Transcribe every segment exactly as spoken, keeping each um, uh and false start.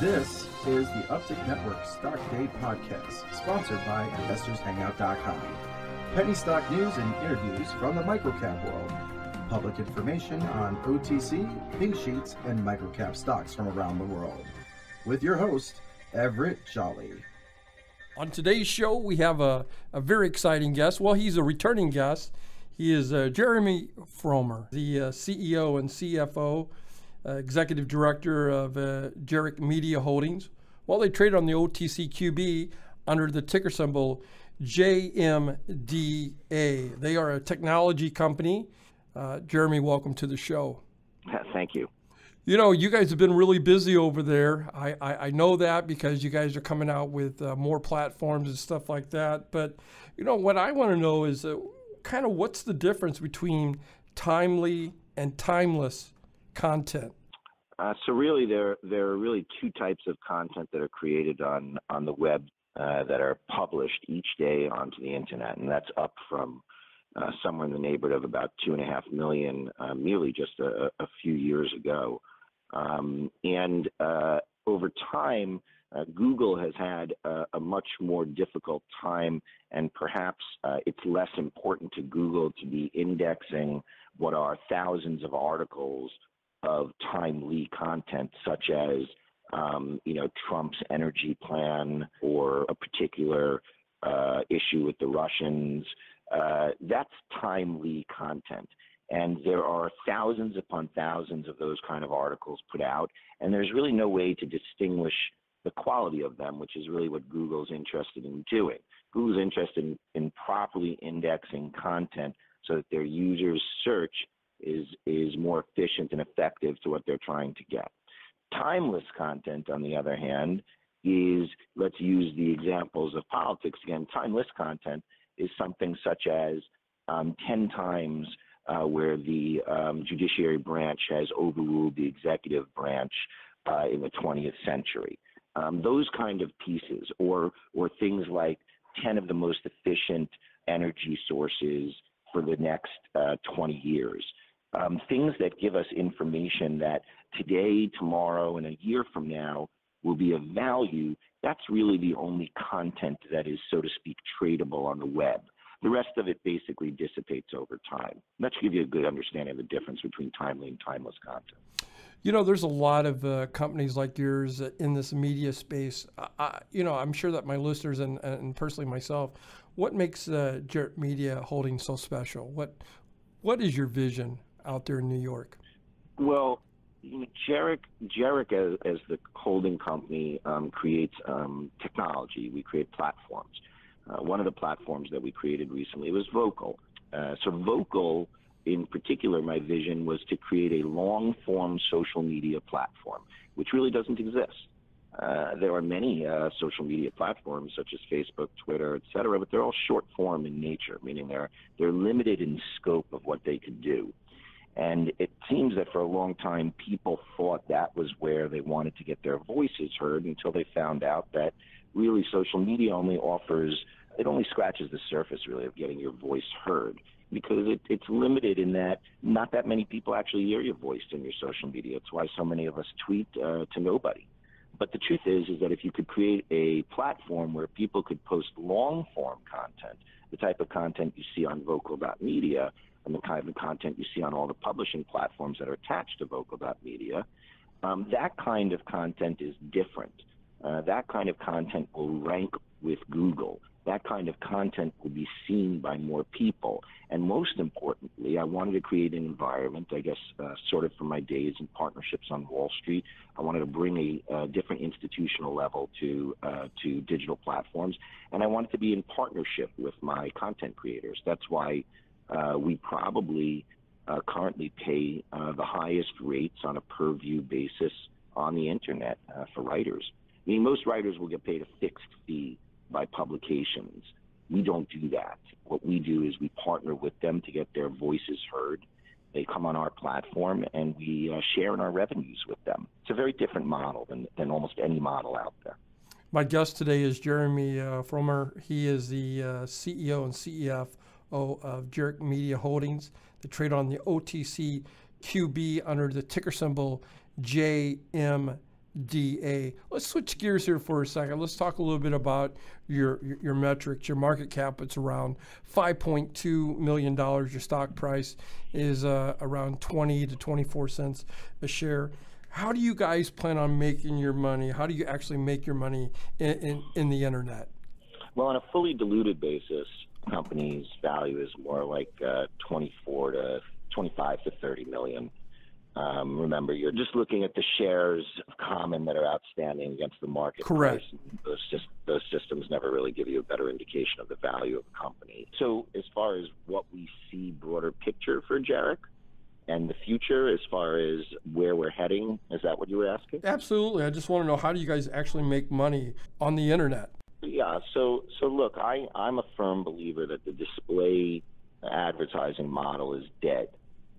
This is the Uptick Network Stock Day Podcast, sponsored by Investors Hangout dot com. Penny stock news and interviews from the microcap world. Public information on O T C, pink sheets, and microcap stocks from around the world. With your host, Everett Jolly. On today's show, we have a, a very exciting guest. Well, he's a returning guest. He is uh, Jeremy Frommer, the uh, C E O and C F O, uh, Executive Director of uh, Jerrick Media Holdings. Well, they trade on the O T C Q B under the ticker symbol J M D A. They are a technology company. Uh, Jeremy, welcome to the show. Thank you. You know, you guys have been really busy over there. I, I, I know that because you guys are coming out with uh, more platforms and stuff like that. But, you know, what I want to know is uh, kind of what's the difference between timely and timeless content? Uh, so really, there, there are really two types of content that are created on, on the web uh, that are published each day onto the Internet. And that's up from uh, somewhere in the neighborhood of about two and a half million uh, merely just a, a few years ago. Um, and uh, over time, uh, Google has had a, a much more difficult time, and perhaps uh, it's less important to Google to be indexing what are thousands of articles of timely content, such as um, you know, Trump's energy plan or a particular uh, issue with the Russians. Uh, that's timely content. And there are thousands upon thousands of those kind of articles put out, and there's really no way to distinguish the quality of them, which is really what Google's interested in doing. Google's interested in, in properly indexing content so that their users' search is, is more efficient and effective to what they're trying to get. Timeless content, on the other hand, is, let's use the examples of politics again, timeless content is something such as um, ten times Uh, where the um, judiciary branch has overruled the executive branch uh, in the twentieth century. Um, those kind of pieces, or or things like ten of the most efficient energy sources for the next uh, twenty years. Um, things that give us information that today, tomorrow, and a year from now will be of value. That's really the only content that is, so to speak, tradable on the web. The rest of it basically dissipates over time. That should give you a good understanding of the difference between timely and timeless content. You know, there's a lot of uh, companies like yours in this media space. I, you know, I'm sure that my listeners and, and personally myself, what makes uh, Jerrick Media Holdings so special? What What is your vision out there in New York? Well, Jerrick, Jerrick as, as the holding company um, creates um, technology. We create platforms. Uh, one of the platforms that we created recently was Vocal. Uh, so Vocal, in particular, my vision was to create a long-form social media platform, which really doesn't exist. Uh, there are many uh, social media platforms, such as Facebook, Twitter, et cetera, but they're all short-form in nature, meaning they're, they're limited in scope of what they could do. And it seems that for a long time, people thought that was where they wanted to get their voices heard until they found out that really social media only offers it only scratches the surface, really, of getting your voice heard, because it, it's limited in that not that many people actually hear your voice in your social media. It's why so many of us tweet uh, to nobody. But the truth is, is that if you could create a platform where people could post long-form content, the type of content you see on Vocal dot media and the kind of content you see on all the publishing platforms that are attached to Vocal dot media, um, that kind of content is different. Uh, that kind of content will rank with Google. That kind of content will be seen by more people. And most importantly, I wanted to create an environment, I guess, uh, sort of from my days in partnerships on Wall Street. I wanted to bring a, a different institutional level to, uh, to digital platforms. And I wanted to be in partnership with my content creators. That's why uh, we probably uh, currently pay uh, the highest rates on a per-view basis on the Internet uh, for writers. I mean, most writers will get paid a fixed fee by publications. We don't do that. What we do is we partner with them to get their voices heard. They come on our platform, and we uh, share in our revenues with them. It's a very different model than, than almost any model out there. My guest today is Jeremy uh, Frommer. He is the uh, C E O and C F O of Jerrick Media Holdings. They trade on the O T C Q B under the ticker symbol J M D A. J M D A. Let's switch gears here for a second. Let's talk a little bit about your your, your metrics. Your market cap, it's around five point two million dollars. Your stock price is uh, around twenty to twenty-four cents a share. How do you guys plan on making your money? How do you actually make your money in, in, in the internet? Well, on a fully diluted basis, company's value is more like uh, twenty-four to twenty-five to thirty million. Um, remember, you're just looking at the shares of common that are outstanding against the market. Correct. Price. Those, those systems never really give you a better indication of the value of a company. So as far as what we see broader picture for Jerrick and the future, as far as where we're heading, is that what you were asking? Absolutely. I just want to know, how do you guys actually make money on the internet? Yeah. So, so look, I, I'm a firm believer that the display advertising model is dead.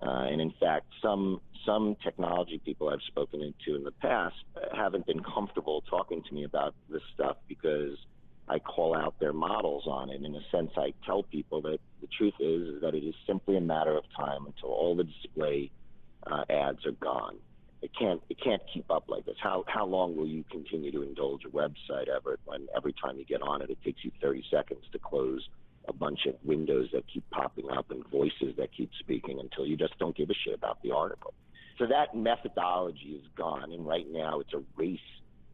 Uh, and in fact, some some technology people I've spoken to in the past haven't been comfortable talking to me about this stuff because I call out their models on it. In a sense, I tell people that the truth is, is that it is simply a matter of time until all the display uh, ads are gone. It can't it can't keep up like this. How how long will you continue to indulge a website, Everett, when every time you get on it, it takes you thirty seconds to close a bunch of windows that keep popping up and voices that keep speaking until you just don't give a shit about the article? So that methodology is gone, and right now it's a race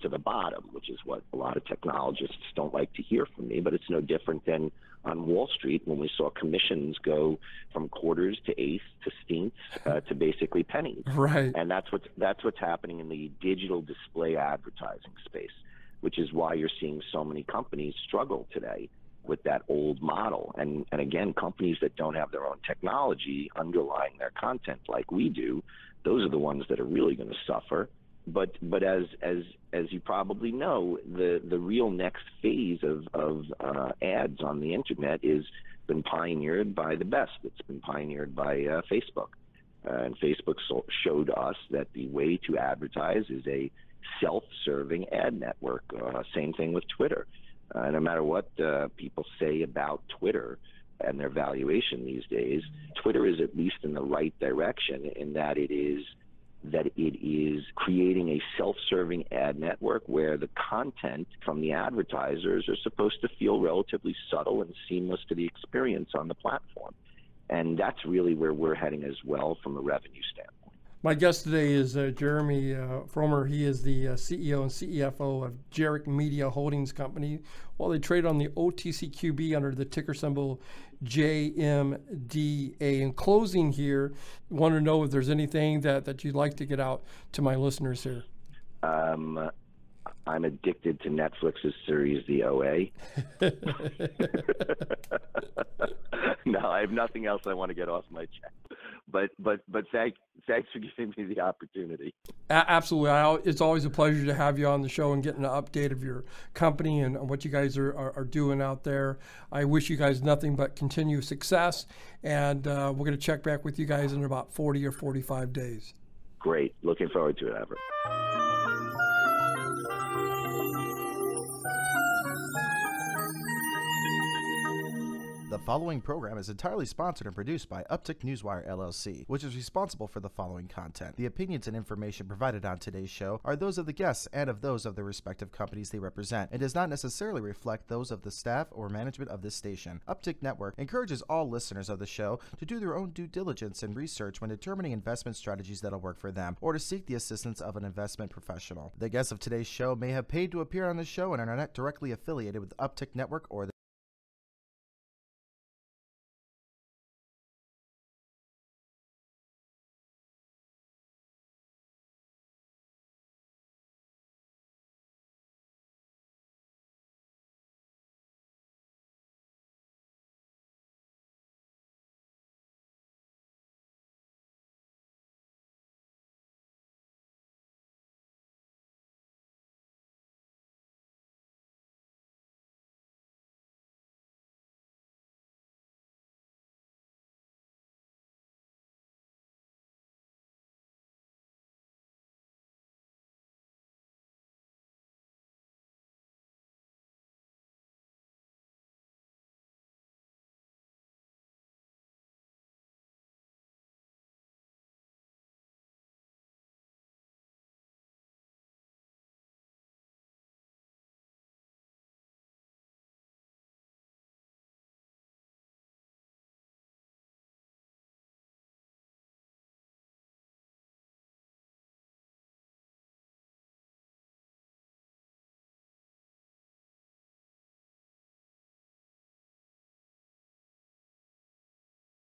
to the bottom, which is what a lot of technologists don't like to hear from me, but it's no different than on Wall Street when we saw commissions go from quarters to eighths to stints uh, to basically pennies. Right. And that's what's, that's what's happening in the digital display advertising space, which is why you're seeing so many companies struggle today with that old model. And, and again, companies that don't have their own technology underlying their content like we do, those are the ones that are really going to suffer. But but as as as you probably know, the the real next phase of of uh, ads on the internet is been pioneered by the best. It's been pioneered by uh, Facebook, uh, and Facebook so showed us that the way to advertise is a self-serving ad network. Uh, same thing with Twitter. Uh, no matter what uh, people say about Twitter and their valuation these days, Twitter is at least in the right direction in that it is. that it is creating a self-serving ad network where the content from the advertisers are supposed to feel relatively subtle and seamless to the experience on the platform. And that's really where we're heading as well from a revenue standpoint. My guest today is uh, Jeremy uh, Frommer. He is the uh, C E O and C F O of Jerrick Media Holdings Company. While they trade on the O T C Q B under the ticker symbol J M D A. In closing here, I want to know if there's anything that, that you'd like to get out to my listeners here. Um, I'm addicted to Netflix's series, The O A. No, I have nothing else I want to get off my chest. But but but thank thanks for giving me the opportunity. Absolutely, I, it's always a pleasure to have you on the show and getting an update of your company and what you guys are, are, are doing out there. I wish you guys nothing but continued success, and uh, we're going to check back with you guys in about forty or forty-five days. Great, looking forward to it, Everett. The following program is entirely sponsored and produced by Uptick Newswire, L L C, which is responsible for the following content. The opinions and information provided on today's show are those of the guests and of those of the respective companies they represent, and does not necessarily reflect those of the staff or management of this station. Uptick Network encourages all listeners of the show to do their own due diligence and research when determining investment strategies that'll work for them, or to seek the assistance of an investment professional. The guests of today's show may have paid to appear on the show and are not directly affiliated with Uptick Network or the